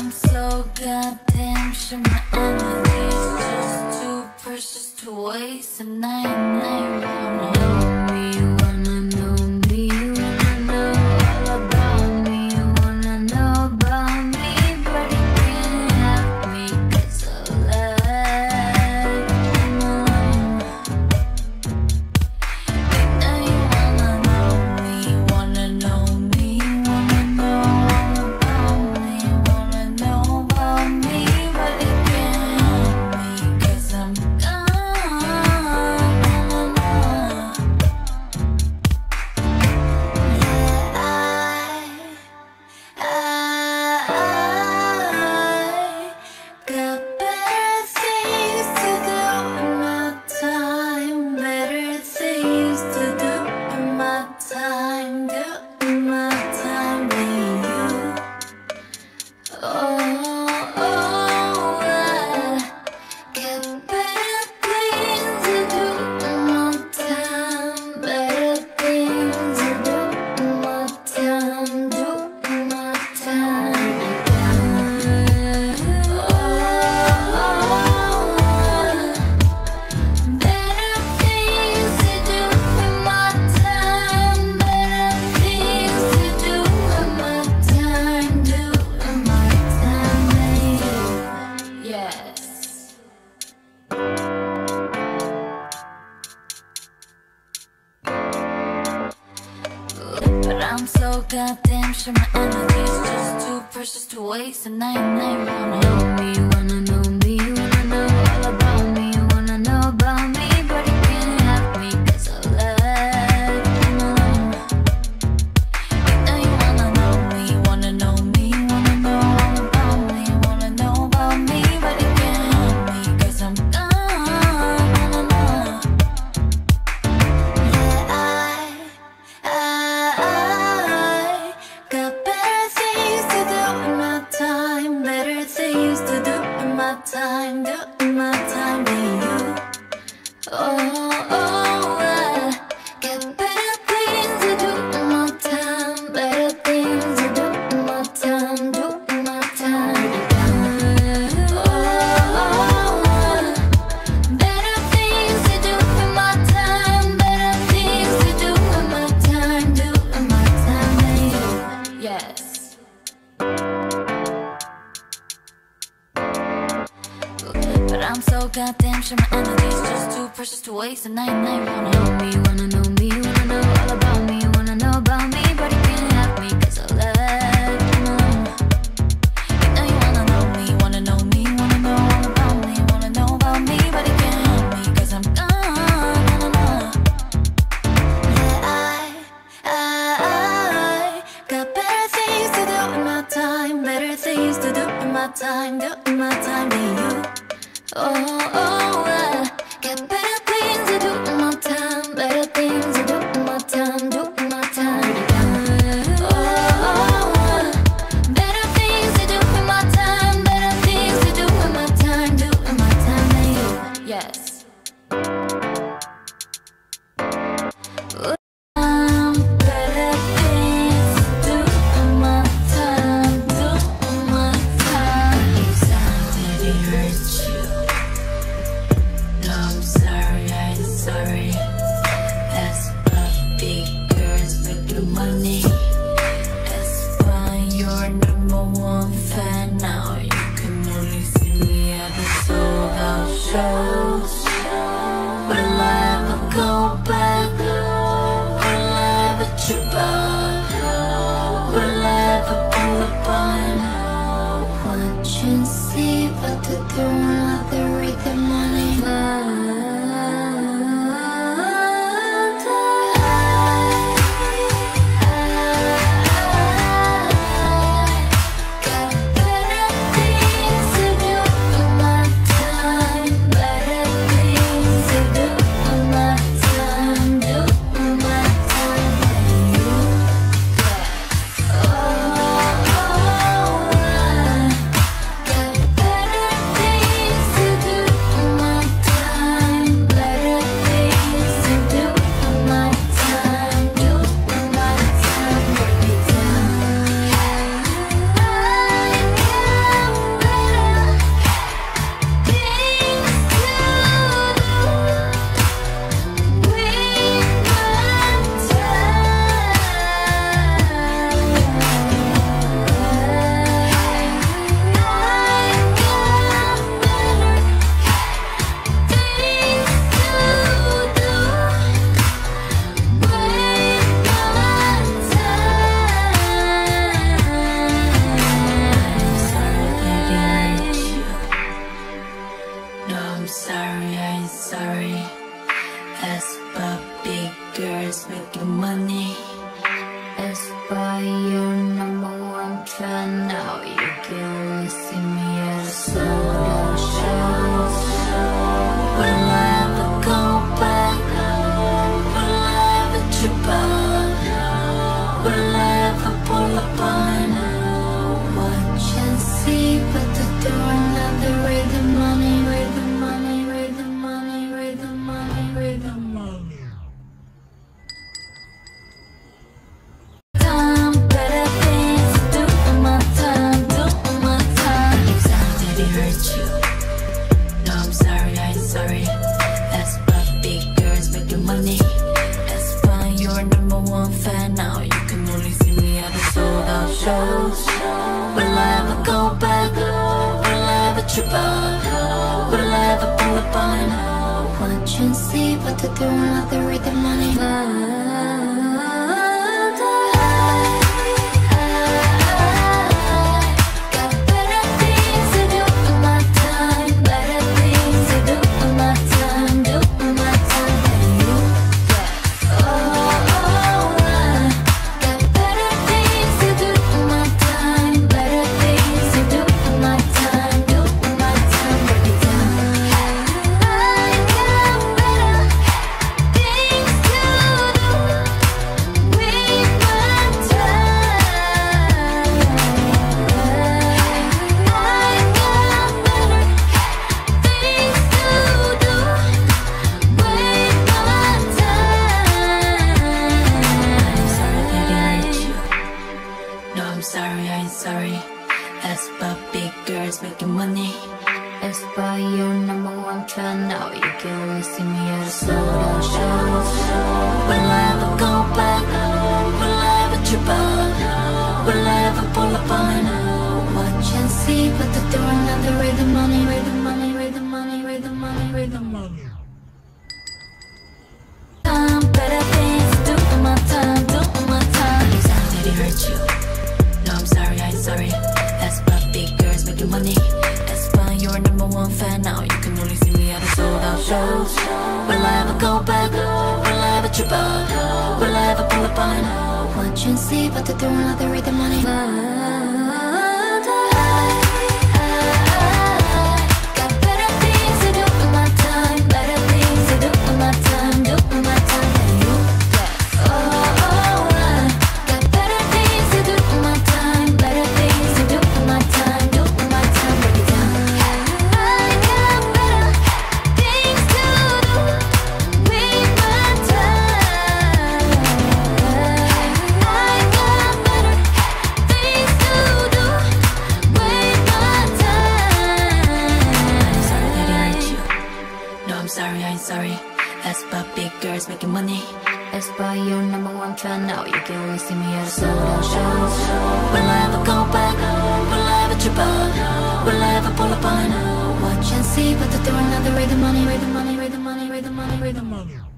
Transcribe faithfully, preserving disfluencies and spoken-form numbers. I'm so goddamn sure my energy is just too precious to waste, and I never wanna know you. But I'm so goddamn sure my energy is just too precious to waste, and I never wanna know me, you wanna know me, you wanna know all about me, you wanna know about me, but you can't have me, cause I let you alone. You know you wanna know me, you wanna know me, you wanna know all about me, you wanna know about me, but you can't have me, cause I'm gone, all alone. Yeah, I, I time, doing my time with you. Oh, oh, I got better things to do in my time, better things to do in my time, doing my time. Oh, oh, better things to do in my time, better things to do in my time, doing my time with you. Yes. But I'm so goddamn sure my energy's just too precious to waste, and I never wanna know me, you wanna know me, you wanna know all about me, you wanna know about me, but you can't have me, cause I let you alone. You know you wanna know me, you wanna know me, you wanna know all about me, you wanna know about me, but you can't have me, cause I'm gone, all alone. Yeah, I, I, I got better things to do in my time, better things to do in my time, do in my time than you. Oh, oh, I got better things to do in my time, better things to do in my time, do in my time. Oh, oh, better things to do in my time, better things to do in my time, do in my time than you. Yes. Better things. trip on how will I ever pull up on how? Watch and see what to do now the rhythm on it. I got better things to do with my time, better things to do with my time, do with my time than you. Yeah. Oh, oh, I got better things to do with my time, better things to do with my time, do with my time, baby time. I got better things to do with my time. I got better things to do with my time. I'm sorry that I hurt you. No, I'm sorry, I ain't sorry. That's about big girls making money. That's why you're number one trend. Now you can only see me at a slowdown show. Will I ever go back? Will I ever trip out? Will I ever pull up on it? Watch and see, but they're throwing out the rhythm on it, rhythm on it, rhythm on it, rhythm on it, rhythm on it. Time, better things to do with my time, do with my time. I'm sorry that it hurt you. No, I'm sorry, I ain't sorry. That's why big girls making money. That's why you're a number one fan. Now you can only see me at a sold out shows. Will I ever go back? Will I ever trip out? Will I ever pull up on it? Watch and see, but they're throwing out the rhythm on it. I got better things to do with my time, better things to do with my time, do with my time than you. Yeah. Oh, oh, I got better things to do with my time, better things to do with my time, do with my time, baby time. I got better things to do with my time. I got better things to do with my time. I'm sorry that I hurt you. No, I'm sorry, I ain't sorry. That's why big girls making money. That's why you're number one trend. Now you can only see me at a sold out shows. Will I ever go back? Will I ever trip out? Will I ever pull up on it? Watch and see, but they're throwing out the rhythm on it, rhythm on it, rhythm on it, rhythm on it, rhythm on it.